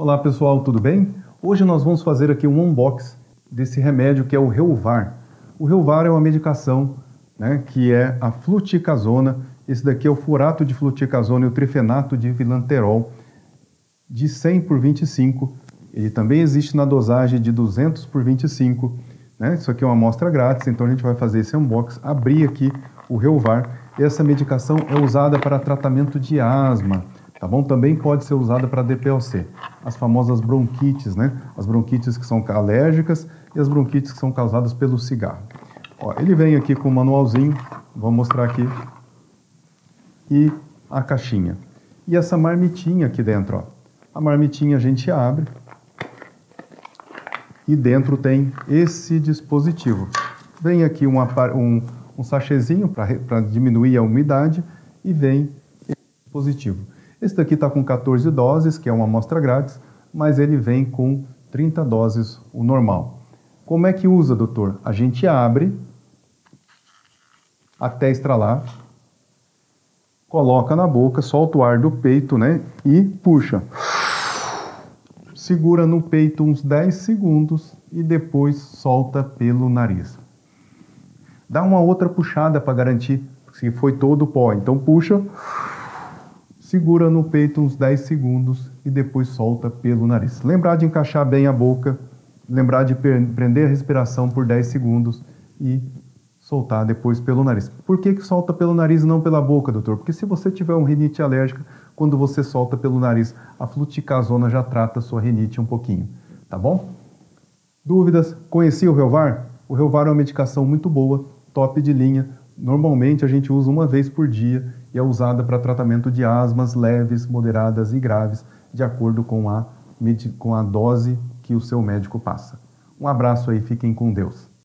Olá pessoal, tudo bem? Hoje nós vamos fazer aqui um unboxing desse remédio que é o Relvar. O Relvar é uma medicação, né, que é a fluticasona. Esse daqui é o furato de fluticasona e o trifenato de vilanterol de 100/25. Ele também existe na dosagem de 200/25. Né? Isso aqui é uma amostra grátis, então a gente vai fazer esse unboxing, abrir aqui o Relvar. Essa medicação é usada para tratamento de asma. Tá bom? Também pode ser usada para DPOC, as famosas bronquites, né? As bronquites que são alérgicas e as bronquites que são causadas pelo cigarro. Ó, ele vem aqui com um manualzinho, vou mostrar aqui, e a caixinha. E essa marmitinha aqui dentro, ó. A marmitinha a gente abre e dentro tem esse dispositivo. Vem aqui um sachêzinho para diminuir a umidade e vem esse dispositivo. Esse daqui está com 14 doses, que é uma amostra grátis, mas ele vem com 30 doses, o normal. Como é que usa, doutor? A gente abre até estralar, coloca na boca, solta o ar do peito, né? E puxa. Segura no peito uns 10 segundos e depois solta pelo nariz. Dá uma outra puxada para garantir se foi todo o pó, então puxa. Segura no peito uns 10 segundos e depois solta pelo nariz. Lembrar de encaixar bem a boca, lembrar de prender a respiração por 10 segundos e soltar depois pelo nariz. Por que solta pelo nariz e não pela boca, doutor? Porque se você tiver uma rinite alérgica, quando você solta pelo nariz, a fluticasona já trata a sua rinite um pouquinho, tá bom? Dúvidas? Conhecia o Relvar? O Relvar é uma medicação muito boa, top de linha. Normalmente a gente usa uma vez por dia e é usada para tratamento de asmas leves, moderadas e graves, de acordo com a dose que o seu médico passa. Um abraço aí, fiquem com Deus.